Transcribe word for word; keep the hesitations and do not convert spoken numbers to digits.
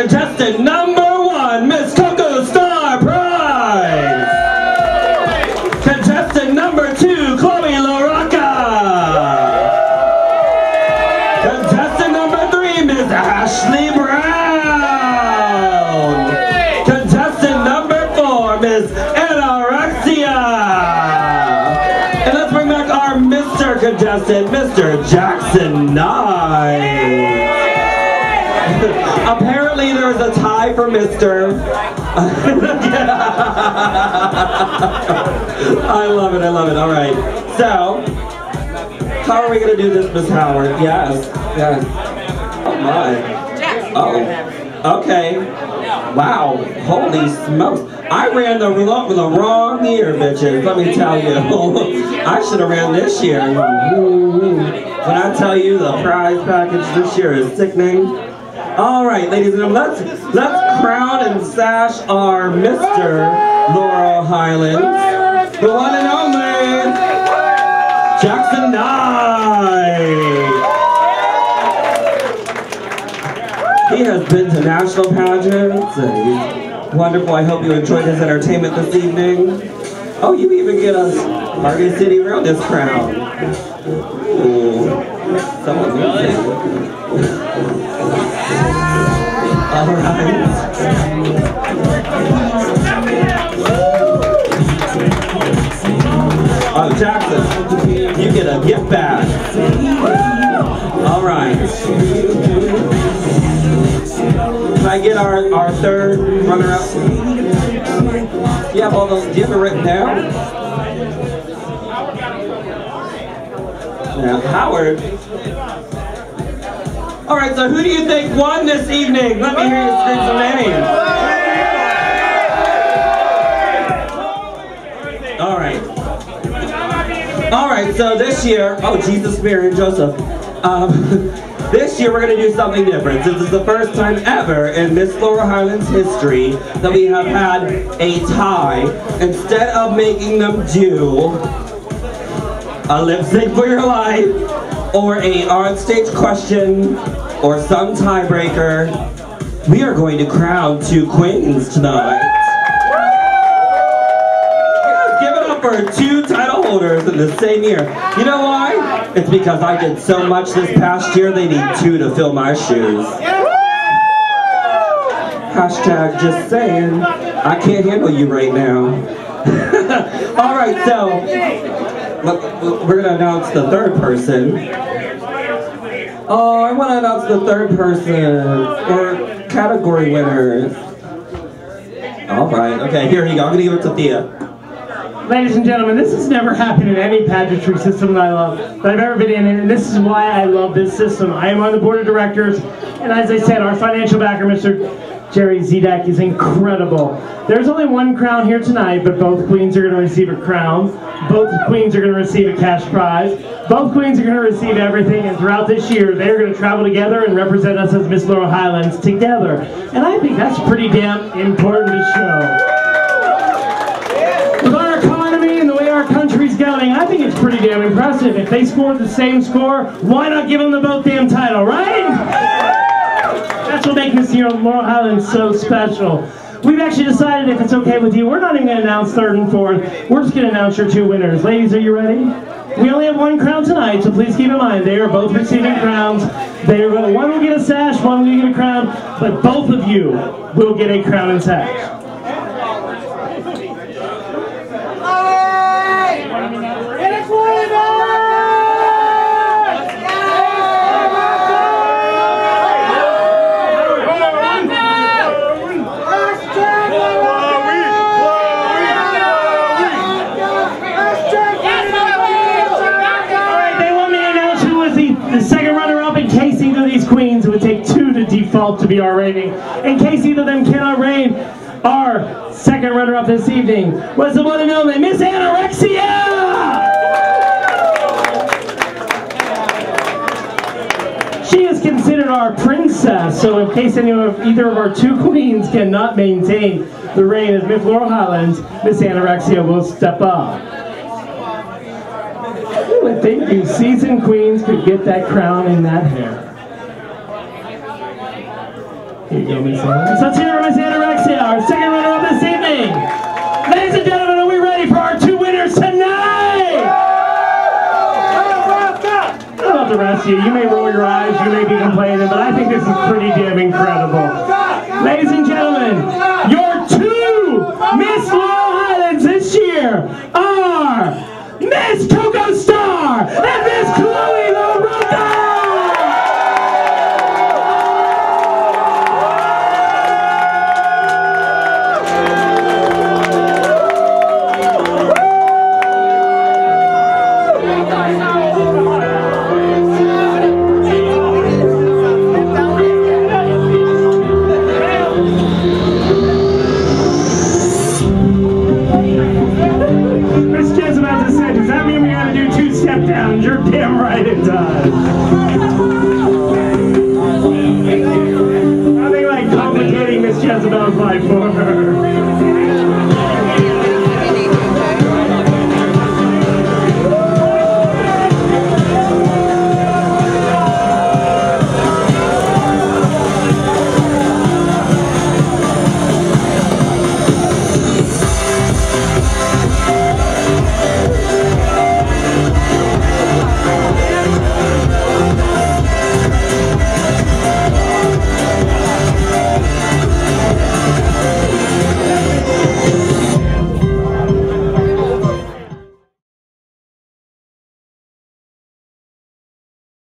contestant number one, Miss Coco Star Prize. Contestant number two, Chloe LaRocca. Contestant number three, Miss Ashley Browne. Contestant number four, Miss Anna Rexia. And let's bring back our Mister Contestant, Mister Jackson Nye. Apparently there's a tie for Mister I love it, I love it. All right. So, how are we going to do this, Miss Howard? Yes, yes. Oh, my. Oh, okay. Wow. Holy smokes. I ran the wrong year, bitches, let me tell you. I should have ran this year. When I tell you the prize package this year is sickening. All right, ladies and gentlemen, let's, let's crown and sash our Mister Laurel Highlands, the one and only Jackson Nye. He has been to national pageants, and he's wonderful. I hope you enjoyed his entertainment this evening. Oh, you even get a Party City Realness crown. Ooh, someone's really? All right. Oh, Jackson, you get a gift bag. All right. Can I get our, our third runner-up? Do you have all those? Do you have it written down? Now, Howard. All right, so who do you think won this evening? Let me hear you scream some names. All right. All right, so this year, oh, Jesus, Mary, and Joseph. Um, this year, we're going to do something different. This is the first time ever in Miss Laurel Highlands history that we have had a tie. Instead of making them do a lip sync for your life, or a on-stage question, or some tiebreaker, we are going to crown two queens tonight. Yes, give it up for two title holders in the same year. You know why? It's because I did so much this past year, they need two to fill my shoes. Hashtag just saying, I can't handle you right now. All right, so. We're gonna announce the third person. Oh, I want to announce the third person or category winners. All right, okay, here you go. I'm gonna give it to Thea. Ladies and gentlemen, this has never happened in any pageantry system that I love that I've ever been in, and this is why I love this system. I am on the board of directors, and as I said, our financial backer, Mister Jerry Zedek, is incredible. There's only one crown here tonight, but both queens are going to receive a crown. Both queens are going to receive a cash prize. Both queens are going to receive everything, and throughout this year, they're going to travel together and represent us as Miss Laurel Highlands together. And I think that's pretty damn important to show. With our economy and the way our country's going, I think it's pretty damn impressive. If they scored the same score, why not give them the both damn title, right? That's what makes this year on Laurel Highlands so special. We've actually decided, if it's okay with you, we're not even going to announce third and fourth. We're just going to announce your two winners. Ladies, are you ready? We only have one crown tonight, so please keep in mind, they are both receiving crowns. They are going, one will get a sash, one will get a crown, but both of you will get a crown and sash. To be our reigning, in case either of them cannot reign, our second runner-up this evening was the one and only Miss Anna Rexia. She is considered our princess, so in case any of either of our two queens cannot maintain the reign as Miss Laurel Highlands, Miss Anna Rexia will step up. Who would think you seasoned queens could get that crown in that hair? Keep going, Miss Anna. So let's hear it for Miss Anna Rexia, our second runner-up this evening. Ladies and gentlemen, are we ready for our two winners tonight? I don't know about the rest of you. You may roll your eyes, you may be complaining, but I think this is pretty damn incredible.